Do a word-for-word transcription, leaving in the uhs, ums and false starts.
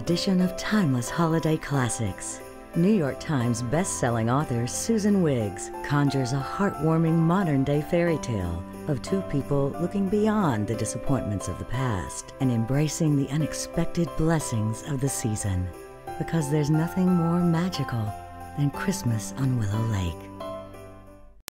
tradition of timeless holiday classics. New York Times best-selling author Susan Wiggs conjures a heartwarming modern-day fairy tale of two people looking beyond the disappointments of the past and embracing the unexpected blessings of the season. Because there's nothing more magical than Christmas on Willow Lake.